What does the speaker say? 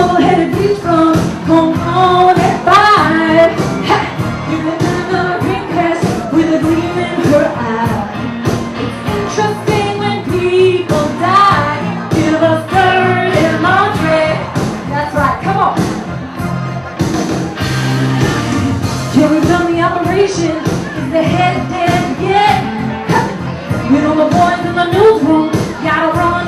Double-headed beat drums come on and by. You can find a green dress with a gleam in her eye. It's interesting when people die. Give us dirty laundry. That's right, come on. Yeah, we've done the operation. Is the head dead yet? You know the boys in the newsroom gotta run.